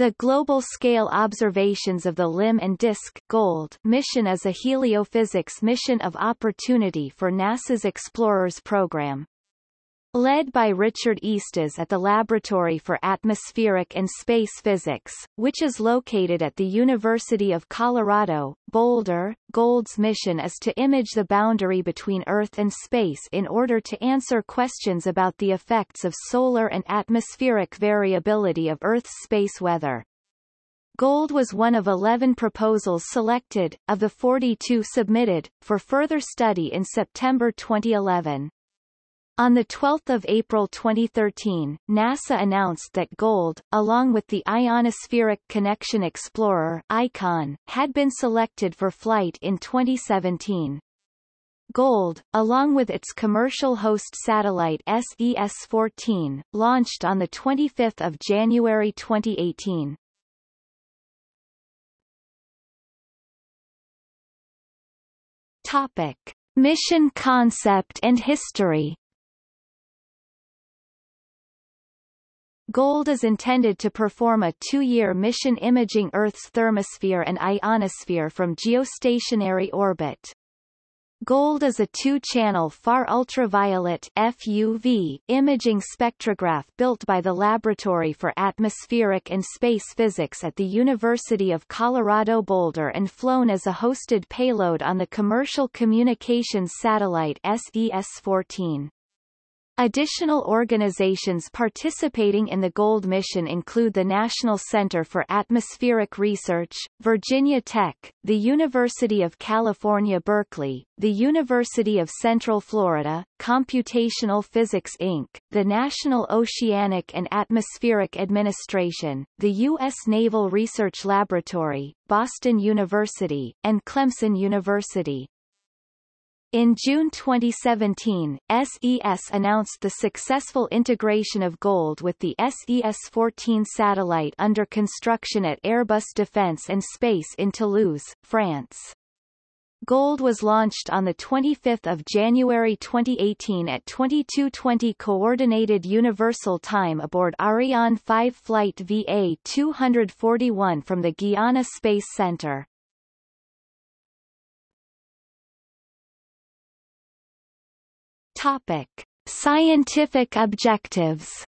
The global-scale observations of the LIM and DISC (GOLD) mission is a heliophysics mission of opportunity for NASA's Explorers program. Led by Richard Eastes at the Laboratory for Atmospheric and Space Physics, which is located at the University of Colorado, Boulder, GOLD's mission is to image the boundary between Earth and space in order to answer questions about the effects of solar and atmospheric variability of Earth's space weather. GOLD was one of 11 proposals selected, of the 42 submitted, for further study in September 2011. On 12 April 2013, NASA announced that GOLD, along with the Ionospheric Connection Explorer (ICON), had been selected for flight in 2017. GOLD, along with its commercial host satellite SES-14, launched on 25 January 2018. Topic: Mission concept and history. GOLD is intended to perform a two-year mission imaging Earth's thermosphere and ionosphere from geostationary orbit. GOLD is a two-channel far ultraviolet (FUV) imaging spectrograph built by the Laboratory for Atmospheric and Space Physics at the University of Colorado Boulder and flown as a hosted payload on the commercial communications satellite SES-14. Additional organizations participating in the GOLD mission include the National Center for Atmospheric Research, Virginia Tech, the University of California Berkeley, the University of Central Florida, Computational Physics Inc., the National Oceanic and Atmospheric Administration, the U.S. Naval Research Laboratory, Boston University, and Clemson University. In June 2017, SES announced the successful integration of GOLD with the SES-14 satellite under construction at Airbus Defence and Space in Toulouse, France. GOLD was launched on 25 January 2018 at 22:20 Coordinated Universal Time aboard Ariane 5 flight VA241 from the Guiana Space Centre. Topic: Scientific objectives.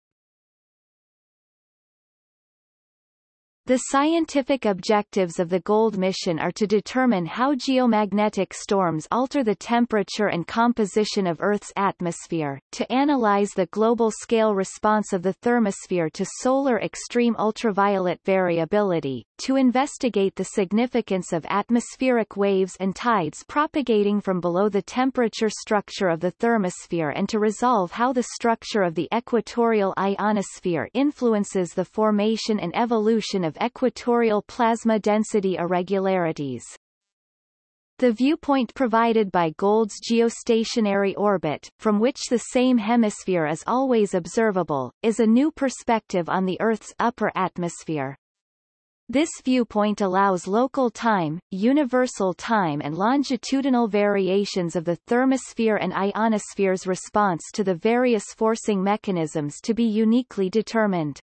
The scientific objectives of the GOLD mission are to determine how geomagnetic storms alter the temperature and composition of Earth's atmosphere, to analyze the global-scale response of the thermosphere to solar extreme ultraviolet variability, to investigate the significance of atmospheric waves and tides propagating from below the temperature structure of the thermosphere, and to resolve how the structure of the equatorial ionosphere influences the formation and evolution of equatorial plasma density irregularities. The viewpoint provided by GOLD's geostationary orbit, from which the same hemisphere is always observable, is a new perspective on the Earth's upper atmosphere. This viewpoint allows local time, universal time, and longitudinal variations of the thermosphere and ionosphere's response to the various forcing mechanisms to be uniquely determined.